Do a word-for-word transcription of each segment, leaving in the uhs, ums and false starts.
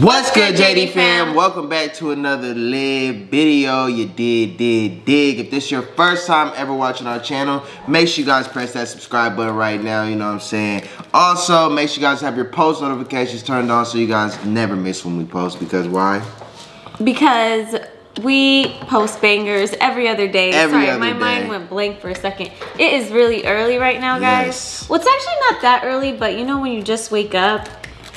What's good, J D fam? Welcome back to another live video. You did, did, dig. If this is your first time ever watching our channel, make sure you guys press that subscribe button right now, you know what I'm saying? Also, make sure you guys have your post notifications turned on so you guys never miss when we post, because why? Because we post bangers every other day. Every Sorry, other my day. Mind went blank for a second. It is really early right now, guys. Yes. Well, it's actually not that early, but you know when you just wake up,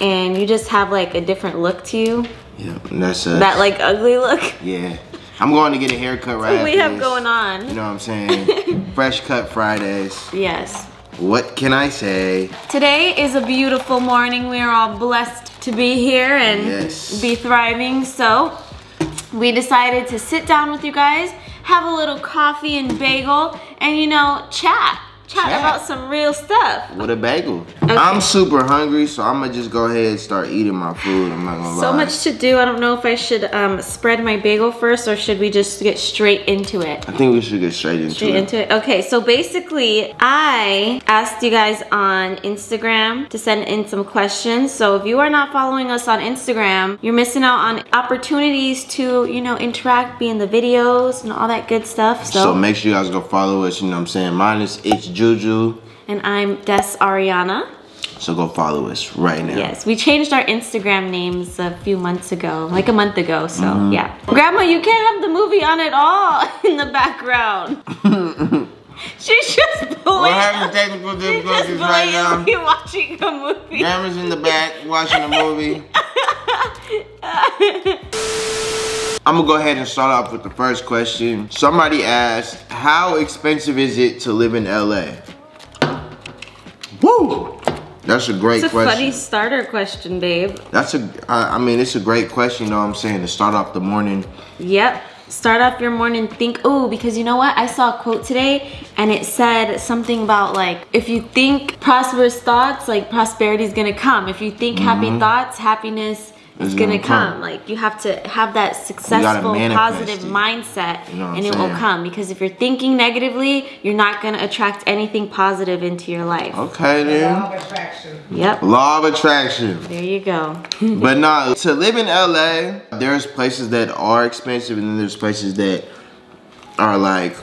and you just have like a different look to you. Yeah, that's us. That like ugly look. Yeah. I'm going to get a haircut right after this. We have going on. You know what I'm saying? Fresh Cut Fridays. Yes. What can I say? Today is a beautiful morning. We are all blessed to be here and yes. be thriving. So we decided to sit down with you guys, have a little coffee and bagel, and you know, chat. Chat about some real stuff. With a bagel. Okay. I'm super hungry, so I'm gonna just go ahead and start eating my food. I'm not gonna lie. So much to do. I don't know if I should um, spread my bagel first, or should we just get straight into it? I think we should get straight into straight it. Into it. Okay, so basically, I asked you guys on Instagram to send in some questions. So if you are not following us on Instagram, you're missing out on opportunities to, you know, interact, be in the videos, and all that good stuff. So, so make sure you guys go follow us. You know what I'm saying? Mine is it's Juju. And I'm Des Ariana. So go follow us right now. Yes, we changed our Instagram names a few months ago, like a month ago, so mm-hmm. yeah. Grandma, you can't have the movie on at all in the background. She's just believing. We're having technical difficulties right now. We're watching a movie. Grandma's in the back watching a movie. I'm gonna go ahead and start off with the first question. Somebody asked, how expensive is it to live in L A? Woo! That's a great question. It's a question. Funny starter question, babe. That's a, I mean, it's a great question, you know what I'm saying, to start off the morning. Yep, start off your morning, think, oh, because you know what? I saw a quote today and it said something about like, if you think prosperous thoughts, like prosperity's gonna come. If you think mm-hmm. happy thoughts, happiness, It's, it's gonna, gonna come. come. Like, you have to have that successful, positive it. mindset, you know and it saying? will come. Because if you're thinking negatively, you're not gonna attract anything positive into your life. Okay, then. Law of attraction. Yep. Law of attraction. There you go. But no, to live in L A, there's places that are expensive, and then there's places that are like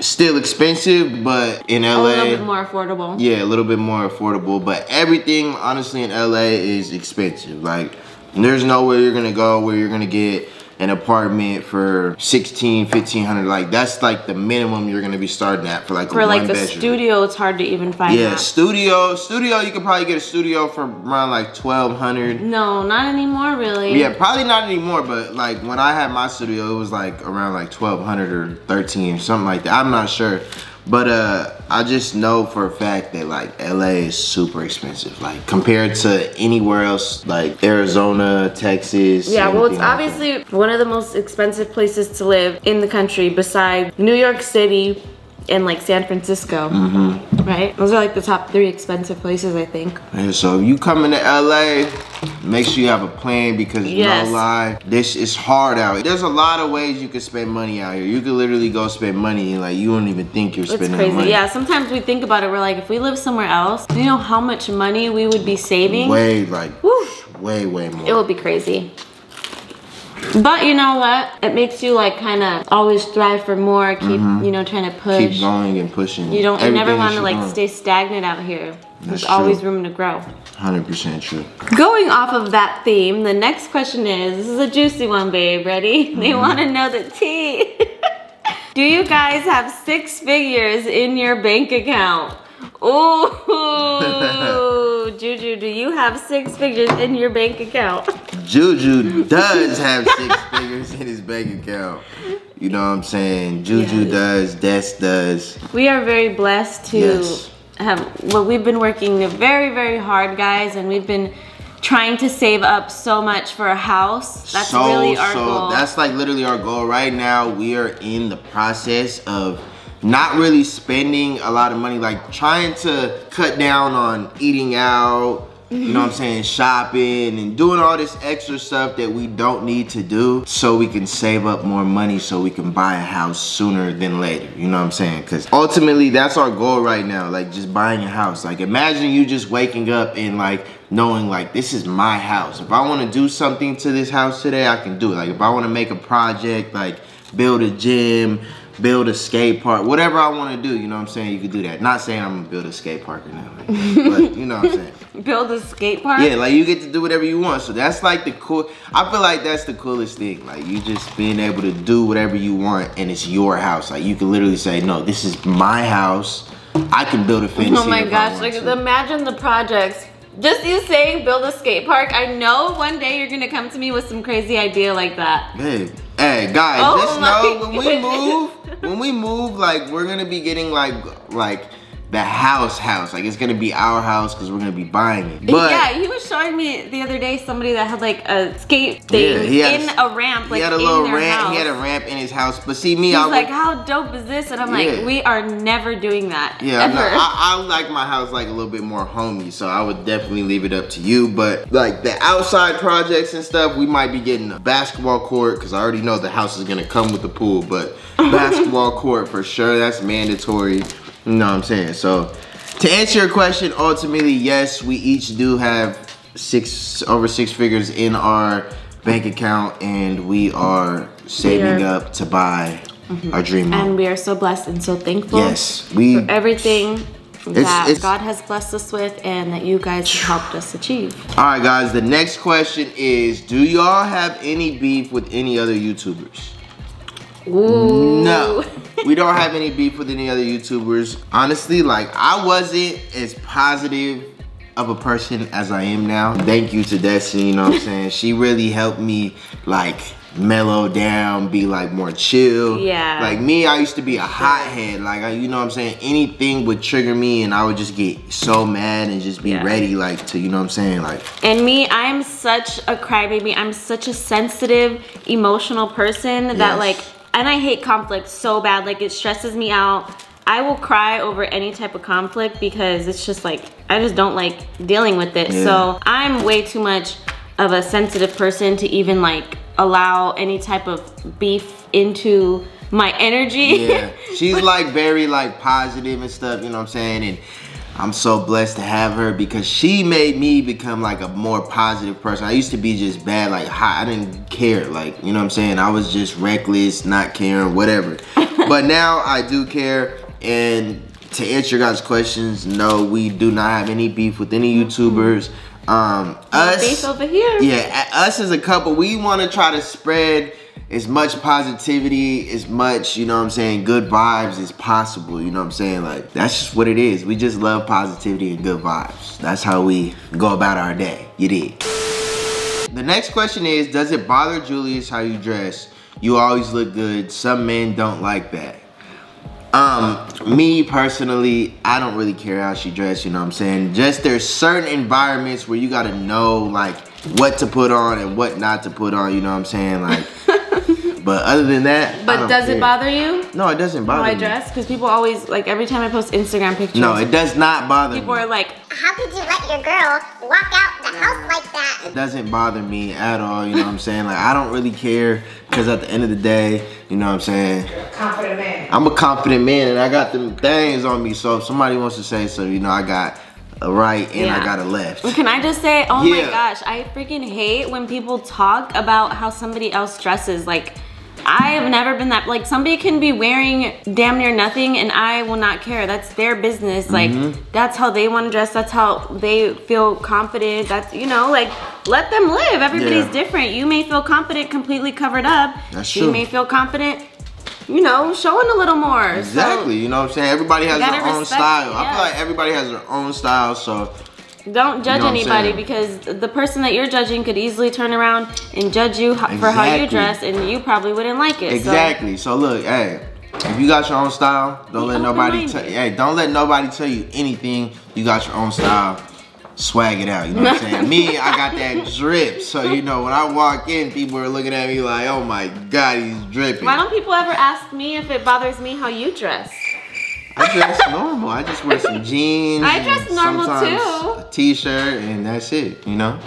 still expensive, but in L A, a little bit more affordable. Yeah, a little bit more affordable. But everything, honestly, in L A is expensive. Like. There's nowhere you're gonna go where you're gonna get an apartment for sixteen, fifteen hundred. Like, that's like the minimum you're gonna be starting at for like for a like one a bedroom. Studio, it's hard to even find. Yeah, that. studio, studio. You can probably get a studio for around like twelve hundred. No, not anymore, really. Yeah, probably not anymore. But like when I had my studio, it was like around like twelve hundred or thirteen or something like that. I'm not sure, but uh, I just know for a fact that like L A is super expensive, like compared to anywhere else, like Arizona, Texas. Yeah, well, it's obviously one of the most expensive places to live in the country, besides New York City and like San Francisco. Mm-hmm. Right? Those are like the top three expensive places, I think. And so if you come into L A, make sure you have a plan, because yes. no lie, this is hard out. There's a lot of ways you can spend money out here. You could literally go spend money and like you don't even think you're it's spending crazy. money. Yeah, sometimes we think about it, we're like, if we live somewhere else, you know how much money we would be saving? Way like, Woof. way, way more. It would be crazy. But you know what? It makes you like kind of always strive for more, keep, mm-hmm. you know, trying to push. Keep going and pushing. You don't you never want to like going. stay stagnant out here. That's There's true. always room to grow. one hundred percent true. Going off of that theme, the next question is, this is a juicy one, babe, ready? Mm-hmm. They want to know the tea. Do you guys have six figures in your bank account? Ooh, Juju, do you have six figures in your bank account? Juju does have six figures in his bank account. You know what I'm saying? Juju yes. does, Des does. We are very blessed to yes. have, well, we've been working very, very hard, guys, and we've been trying to save up so much for a house. That's so, really our so, goal. That's like literally our goal. Right now, we are in the process of not really spending a lot of money, like trying to cut down on eating out, you know what I'm saying, shopping and doing all this extra stuff that we don't need to do so we can save up more money so we can buy a house sooner than later, you know what I'm saying? Because ultimately that's our goal right now, like just buying a house. Like imagine you just waking up and like knowing like this is my house. If I want to do something to this house today, I can do it. Like if I want to make a project, like build a gym, build a skate park, whatever I want to do, you know what I'm saying, you can do that. Not saying I'm gonna build a skate park or nothing like that, but you know what I'm saying. Build a skate park? Yeah, like you get to do whatever you want. So that's like the cool, I feel like that's the coolest thing. Like you just being able to do whatever you want and it's your house. Like you can literally say, no, this is my house. I can build a fence. Oh my gosh, like to. Imagine the projects. Just you saying build a skate park, I know one day you're gonna come to me with some crazy idea like that. Babe. Hey guys, oh just know when we move, when we move, like we're gonna be getting like like the house house. Like it's gonna be our house because we're gonna be buying it. But yeah, he was showing me the other day somebody that had like a skate thing yeah, in a, a ramp. Like he had a little ramp. House. He had a ramp in his house. But see me, He's I was like, how dope is this? And I'm yeah. like, we are never doing that. Yeah, ever. No, I, I like my house like a little bit more homey, so I would definitely leave it up to you. But like the outside projects and stuff, we might be getting a basketball court because I already know the house is gonna come with the pool. But basketball court for sure. That's mandatory. You know what I'm saying? So to answer your question, ultimately, yes, we each do have six over six figures in our bank account and we are saving we are, up to buy mm-hmm. our dream home. And we are so blessed and so thankful. Yes, we for everything that it's, it's, God has blessed us with and that you guys have helped us achieve. All right, guys, the next question is, do y'all have any beef with any other YouTubers? Ooh. No. We don't have any beef with any other YouTubers. Honestly, like I wasn't as positive of a person as I am now. Thank you to Destiny, you know what I'm saying? She really helped me like mellow down, be like more chill. Yeah. Like me, I used to be a hothead. Like, I, you know what I'm saying? Anything would trigger me and I would just get so mad and just be yeah. ready like to, you know what I'm saying? Like. And me, I'm such a crybaby. I'm such a sensitive, emotional person yes. that like, and I hate conflict so bad, like it stresses me out. I will cry over any type of conflict because it's just like, I just don't like dealing with it. Yeah. So I'm way too much of a sensitive person to even like allow any type of beef into my energy. Yeah, she's like very like positive and stuff, you know what I'm saying? And I'm so blessed to have her because she made me become like a more positive person. I used to be just bad, like hot. I didn't care, like, you know what I'm saying? I was just reckless, not caring, whatever. But now I do care. And to answer your guys' questions, no, we do not have any beef with any YouTubers. Um, us, beef over here. Yeah, us as a couple, we want to try to spread as much positivity, as much, you know what I'm saying, good vibes as possible, you know what I'm saying? Like, that's just what it is. We just love positivity and good vibes. That's how we go about our day. You did. The next question is, does it bother Julius how you dress? You always look good. Some men don't like that. Um, me personally, I don't really care how she dressed, you know what I'm saying? Just there's certain environments where you gotta know, like, what to put on and what not to put on, you know what I'm saying? Like, but other than that, but does care. It bother you? No, it doesn't bother me. How I dress? Because people always, like, every time I post Instagram pictures. No, it does not bother people me. People are like, how could you let your girl walk out the house like that? It doesn't bother me at all, you know what I'm saying? Like, I don't really care because at the end of the day, you know what I'm saying? You're a confident man. I'm a confident man and I got them things on me. So if somebody wants to say so, you know, I got a right and yeah. I got a left. Can I just say, oh yeah. my gosh, I freaking hate when people talk about how somebody else dresses. Like, I have never been that, like somebody can be wearing damn near nothing and I will not care. That's their business. Like mm-hmm. that's how they want to dress. That's how they feel confident. That's, you know, like let them live. Everybody's yeah. different. You may feel confident completely covered up. That's true. She may feel confident, you know, showing a little more. Exactly. So, you know what I'm saying? Everybody has their own style. It, yeah. I feel like everybody has their own style. So don't judge you know anybody because the person that you're judging could easily turn around and judge you exactly. for how you dress and you probably wouldn't like it. Exactly. So, so look, hey, if you got your own style, don't you let nobody tell you. Hey, don't let nobody tell you anything. You got your own style. Swag it out, you know what I'm saying? Me, I got that drip. So, you know, when I walk in, people are looking at me like, oh my God, he's dripping. Why don't people ever ask me if it bothers me how you dress? I dress normal. I just wear some jeans. I dress normal too. A t-shirt and that's it, you know?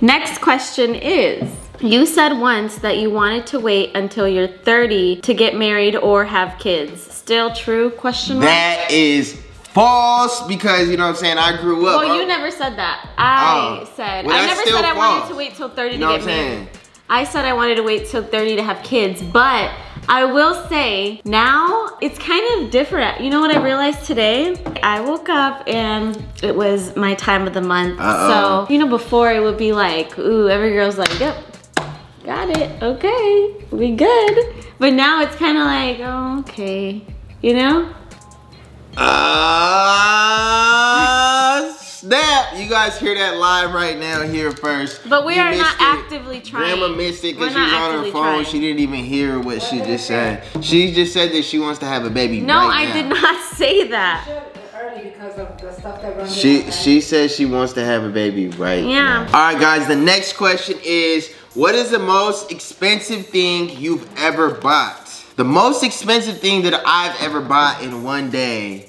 Next question is, you said once that you wanted to wait until you're thirty to get married or have kids. Still true? Question mark. That is false because, you know what I'm saying, I grew up. Well, you never said that. I oh, said, well, I never said false. I wanted to wait till thirty you know to get married. I said I wanted to wait till thirty to have kids, but I will say now it's kind of different. You know what I realized today? I woke up and it was my time of the month. Uh-oh. So, you know, before it would be like, ooh, every girl's like, yep, got it, okay, we good. But now it's kind of like, oh, okay, you know? Uh, snap! You guys hear that live right now here first. But we you are not it. actively trying. Grandma missed it because she was on her phone. Trying. She didn't even hear what she just said. She just said that she wants to have a baby. No, right I now. did not say that. Because of the stuff that runs she she says she wants to have a baby right yeah now. All right guys, the next question is, what is the most expensive thing you've ever bought? The most expensive thing that I've ever bought in one day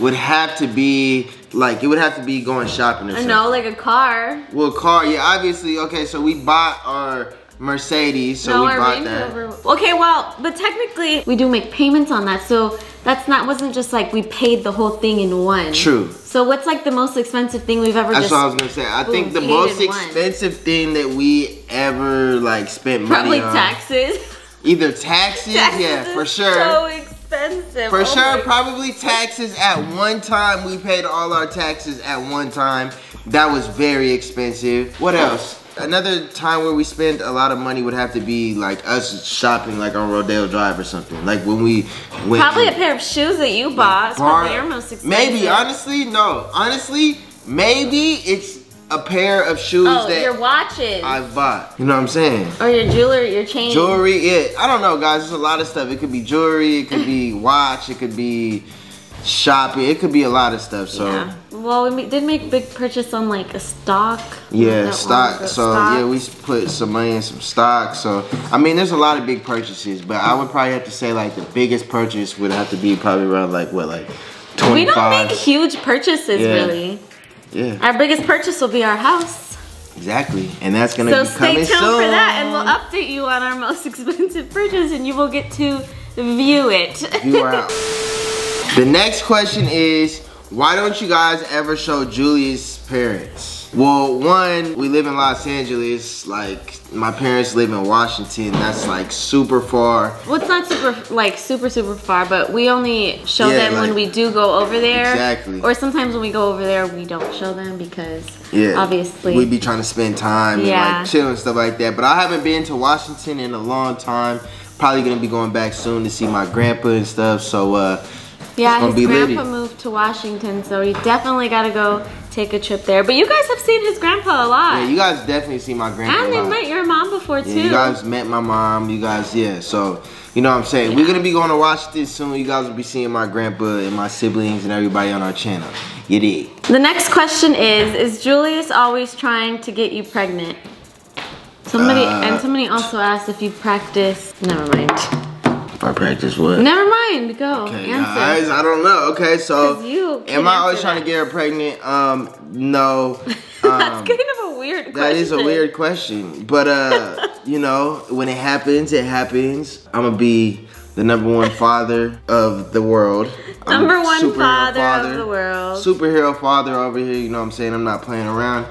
would have to be like, it would have to be going shopping or something. No, like a car. Well, car, yeah, obviously. Okay, so we bought our Mercedes, so no, we bought that. Over. Okay, well, but technically we do make payments on that, so that's not wasn't just like we paid the whole thing in one. True. So what's like the most expensive thing we've ever? That's just what I was gonna say. I boom, think the most expensive one. thing that we ever like spent money probably on. taxes. Either taxes, taxes yeah, for sure. So expensive. For oh sure, probably taxes at one time. We paid all our taxes at one time. That was very expensive. What else? Another time where we spent a lot of money would have to be like us shopping like on Rodale Drive or something. Like when we went Probably to, a pair of shoes that you bought. It's probably your most expensive. Maybe, honestly, no. Honestly, maybe it's a pair of shoes oh, that your watches. I bought. You know what I'm saying? Or your jewelry, your chain. Jewelry, yeah. I don't know, guys. There's a lot of stuff. It could be jewelry. It could be watch. It could be shopping. It could be a lot of stuff, so. Yeah. Well, we did make big purchase on like a stock. Yeah, stock. So stock. yeah, we put some money in some stock. So I mean, there's a lot of big purchases, but I would probably have to say like the biggest purchase would have to be probably around like what, like twenty-five. We don't make huge purchases yeah. really. Yeah. Our biggest purchase will be our house. Exactly, and that's gonna so be coming soon. So stay tuned for that, and we'll update you on our most expensive purchase, and you will get to view it. You are out. The next question is, why don't you guys ever show Julius' parents? Well, one, we live in Los Angeles. Like, my parents live in Washington. That's like super far. Well, it's not super, like super, super far, but we only show yeah, them like, when we do go over there. Exactly. Or sometimes when we go over there, we don't show them because yeah, obviously. We'd be trying to spend time yeah. and like chill and stuff like that. But I haven't been to Washington in a long time. Probably gonna be going back soon to see my grandpa and stuff, so uh, yeah, his grandpa litty. moved to Washington, so you definitely gotta go take a trip there. But you guys have seen his grandpa a lot. Yeah, you guys definitely seen my grandpa And a lot. They met your mom before, yeah, too. You guys met my mom, you guys, yeah. So, you know what I'm saying? Yeah. We're gonna be going to Washington soon. You guys will be seeing my grandpa and my siblings and everybody on our channel. You dig? The next question is, is Julius always trying to get you pregnant? Somebody, uh, and somebody also asked if you practice, never mind. If I practice what? Never mind, go. Okay, answer. Guys, I don't know. Okay, so am I always trying that. to get her pregnant? Um, no. Um, That's kind of a weird question. That is a weird question. But, uh, you know, when it happens, it happens. I'm going to be the number one father of the world. I'm number one father, father of the world. Superhero father over here, you know what I'm saying? I'm not playing around.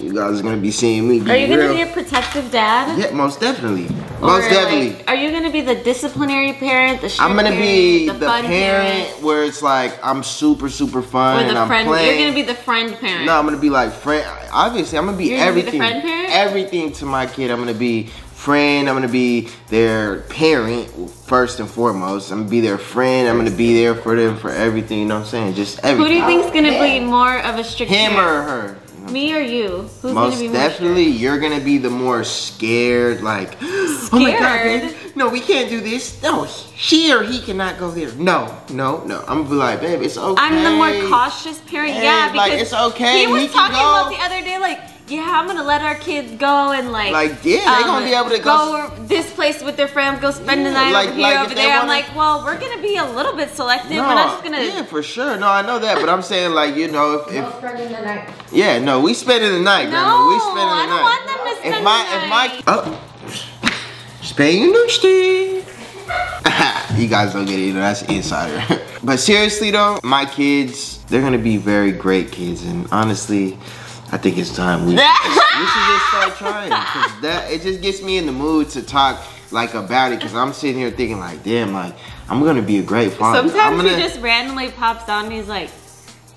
You guys are gonna be seeing me. Be are you real. gonna be a protective dad? Yeah, most definitely. Most or definitely. Like, are you gonna be the disciplinary parent? The I'm gonna parent, be the, the fun parent, parent where it's like I'm super, super fun or and I'm friend, playing. You're gonna be the friend parent. No, I'm gonna be like friend. Obviously, I'm gonna be you're everything. Gonna be the friend parent? Everything to my kid. I'm gonna be friend. I'm gonna be their parent first and foremost. I'm gonna be their friend. I'm gonna be there for them for everything. You know what I'm saying? Just everything. Who do you think's gonna yeah. be more of a strict him parent? or her? Me or you? Who's Most gonna be definitely, more you're gonna be the more scared, like, scared? Oh my God, man. No, we can't do this. No, she or he cannot go there. No, no, no. I'm gonna be like, babe, it's okay. I'm the more cautious parent, hey, yeah, because like, it's okay. He was he talking about the other day, like, yeah, I'm gonna let our kids go and like, like yeah, they're um, gonna be able to go, go this place with their friends, go spend yeah, the night like, over here, like over there. Wanna... I'm like, well, we're gonna be a little bit selective. No, we're not just gonna. Yeah, for sure. No, I know that, but I'm saying like, you know, if, if spending the night. Yeah, no, we spending the night, Grandma. No, we spending the I don't night. want them to spend if my, the night. If my, oh. Spain University. You guys don't get it, that's insider. But seriously though, my kids, they're gonna be very great kids, and honestly, I think it's time we, we should just start trying, because that, it just gets me in the mood to talk like about it, because I'm sitting here thinking like, damn, like, I'm gonna be a great father. Sometimes gonna... he just randomly pops on and he's like,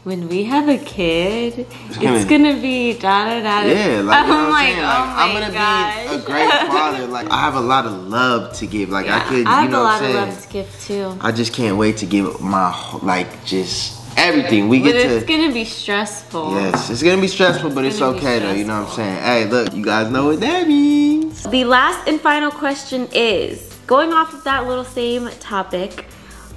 when we have a kid, it's gonna, it's gonna be da da da. Yeah, like, you know I'm what like, saying? Like, oh I'm gonna gosh. be a great father. Like, I have a lot of love to give. Like, yeah, I could, I you know what I'm saying? I have a lot of love to give too. I just can't wait to give my, like, just everything. We but get it's to. It's gonna be stressful. Yes, it's gonna be stressful, but it's, it's okay though. You know what I'm saying? Hey, look, you guys know what that means. The last and final question is going off of that little same topic.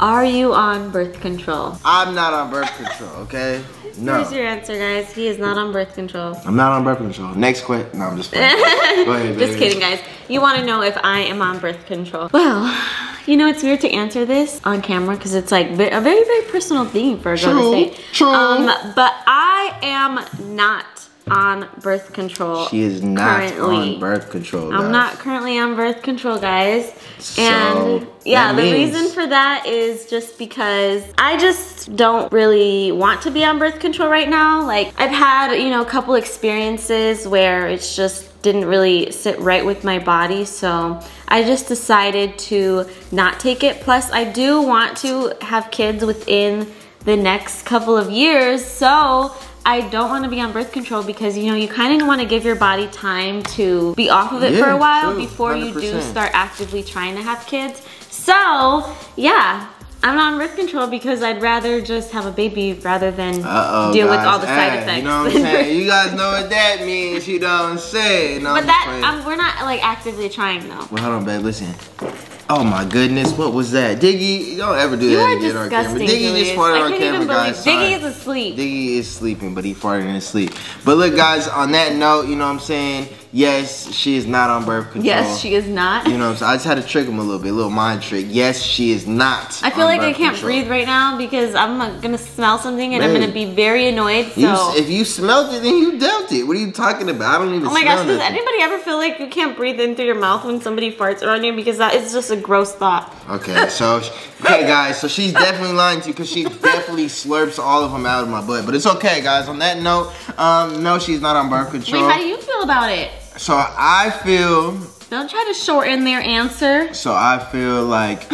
Are you on birth control? I'm not on birth control, okay? No. Here's your answer, guys. He is not on birth control. I'm not on birth control. Next question. No, I'm just playing. Go ahead, baby. Just kidding, guys. You want to know if I am on birth control. Well, you know, it's weird to answer this on camera because it's like a very, very personal thing for a girl to say. True. Um, but I am not on birth control. She is not currently. on birth control. Guys. I'm not currently on birth control, guys. So and yeah, the means... reason for that is just because I just don't really want to be on birth control right now. Like, I've had, you know, a couple experiences where it's just didn't really sit right with my body, so I just decided to not take it. Plus, I do want to have kids within the next couple of years, so I don't want to be on birth control because, you know, you kind of want to give your body time to be off of it yeah, for a while true, before one hundred percent. You do start actively trying to have kids. So, yeah, I'm not on birth control because I'd rather just have a baby rather than Uh-oh, deal guys. with all the side hey, effects. You know what I'm saying? You guys know what that means. You don't say. No, but I'm that, um, we're not, like, actively trying, though. Well, hold on, babe. Listen. Oh my goodness, what was that? Diggy, don't ever do you that again on camera. Diggy Julius. just farted on camera, guys. Diggy is asleep. Diggy is sleeping, but he farted in his sleep. But look, guys, on that note, you know what I'm saying? Yes, she is not on birth control. Yes, she is not. You know what I'm saying? I just had to trick him a little bit, a little mind trick. Yes, she is not. I feel on like birth I can't control. breathe right now because I'm gonna smell something and Babe. I'm gonna be very annoyed. So you, if you smelled it, then you dealt it. What are you talking about? I don't even. Oh my smell gosh, nothing. Does anybody ever feel like you can't breathe in through your mouth when somebody farts around you? Because that is just a gross thought. Okay, so okay, guys, so she's definitely lying to you because she definitely slurps all of them out of my butt. But it's okay, guys. On that note, um, no, she's not on birth control. Wait, how do you feel about it? So I feel... Don't try to shorten their answer. So I feel like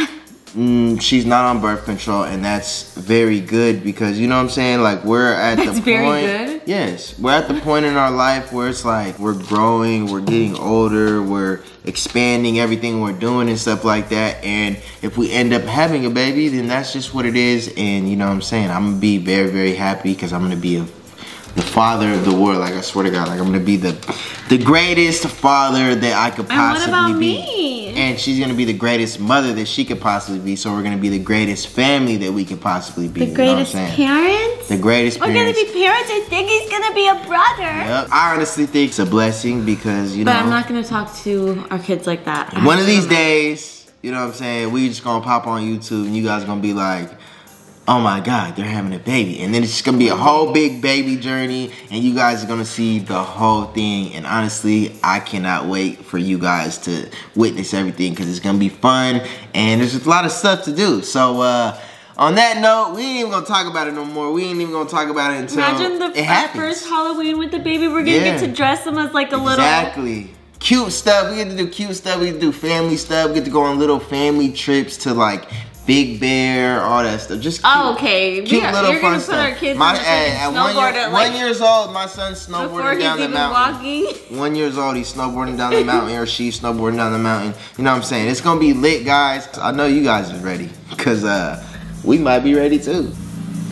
mm, she's not on birth control, and that's very good because, you know what I'm saying? Like, we're at that's the point... Very good? Yes. We're at the point in our life where it's like we're growing, we're getting older, we're expanding everything we're doing and stuff like that, and if we end up having a baby, then that's just what it is, and you know what I'm saying? I'm going to be very, very happy because I'm going to be a... the father of the world, like I swear to God, like I'm gonna be the the greatest father that I could possibly and what about be. Me? And she's gonna be the greatest mother that she could possibly be. So we're gonna be the greatest family that we could possibly be. The you greatest know what I'm saying? parents? The greatest we're parents. We're gonna be parents. I think he's gonna be a brother. Yep. I honestly think it's a blessing because you but know. But I'm not gonna talk to our kids like that. One of these days, you know what I'm saying, we just gonna pop on YouTube and you guys are gonna be like, oh my God, they're having a baby. And then it's just gonna be a whole big baby journey and you guys are gonna see the whole thing. And honestly, I cannot wait for you guys to witness everything because it's gonna be fun and there's just a lot of stuff to do. So uh, on that note, we ain't even gonna talk about it no more. We ain't even gonna talk about it until Imagine the it happens. first Halloween with the baby. We're gonna yeah. get to dress them as like a little- Exactly. Cute stuff. We get to do cute stuff. We get to do family stuff. We get to go on little family trips to like Big Bear, all that stuff. Just cute, oh, okay. cute yeah, little you're fun stuff. Put our kids my, in at, at one, year, like, one years old, my son's snowboarding down the mountain. Walking. One years old, he's snowboarding down the mountain, or she's snowboarding down the mountain. You know what I'm saying? It's gonna be lit, guys. I know you guys are ready, cause uh, we might be ready too.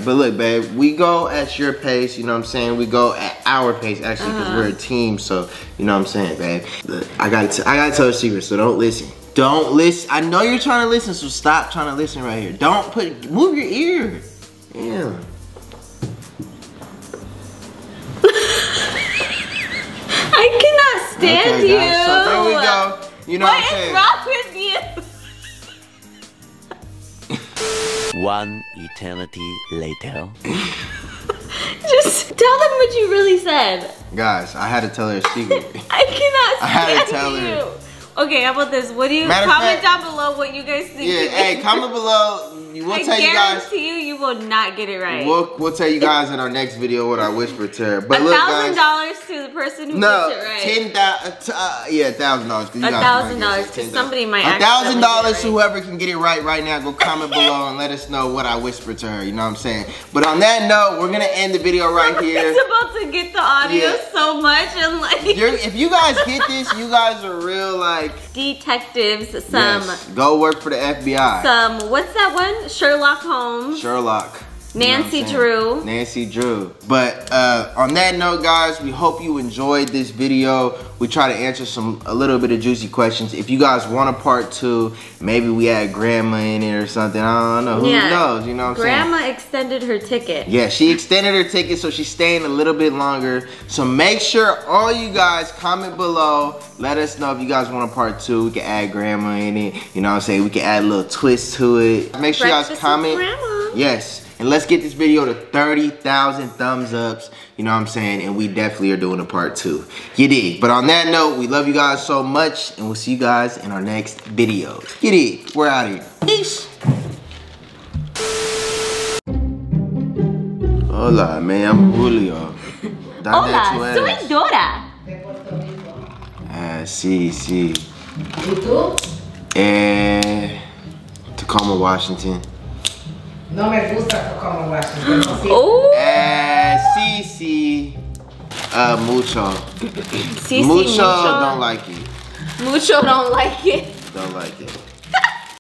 But look, babe, we go at your pace, you know what I'm saying? We go at our pace, actually, because uh-huh. we're a team, so you know what I'm saying, babe? Look, I gotta, I gotta tell a secret, so don't listen. Don't listen. I know you're trying to listen, so stop trying to listen right here. Don't put, move your ear. Yeah. stand okay, you. Guys, so there we go. You know what, what I'm saying? What is wrong with you? One eternity later. Just tell them what you really said. Guys, I had to tell her a secret. I cannot stand I had to tell you. Her. Okay, how about this? What do you Matter comment fact, down below what you guys think? Yeah, hey, comment below. We'll I tell guarantee you, guys, you, you will not get it right. We'll, we'll tell you guys in our next video what I whispered to her. But a thousand dollars to the person who no, gets it right. ten thousand. Uh, yeah, a thousand dollars. A thousand dollars. Somebody might. A thousand dollars to whoever can get it right right now. Go comment below and let us know what I whispered to her. You know what I'm saying? But on that note, we're gonna end the video right Somebody's here. It's about to get the audio yeah. so much and like. You're, if you guys get this, you guys are real like detectives. Some yes, go work for the F B I. Some what's that one? Sherlock Holmes. Sherlock. Nancy Drew. Nancy Drew. But uh, on that note, guys, we hope you enjoyed this video. We try to answer some a little bit of juicy questions. If you guys want a part two, maybe we had grandma in it or something. I don't know. Who yeah. knows? You know what I'm grandma saying? Grandma extended her ticket. Yeah, she extended her ticket, so she's staying a little bit longer. So make sure all you guys comment below. Let us know if you guys want a part two. We can add grandma in it. You know what I'm saying? We can add a little twist to it. Make sure Breakfast you guys comment. With grandma. Yes. And let's get this video to thirty thousand thumbs ups. You know what I'm saying? And we definitely are doing a part two. You dig? But on that note, we love you guys so much. And we'll see you guys in our next video. You dig? We're out of here. Peace. Hola, man. I'm Julio. Hola, soy Dora. Ah, sí, sí. ¿Y tú? Eh, Tacoma, Washington. No me gusta Tacoma, Washington. Oh. Eh, sí, sí. Uh, mucho. Sí, sí, mucho. Mucho don't like it. Mucho don't like it. Don't like it.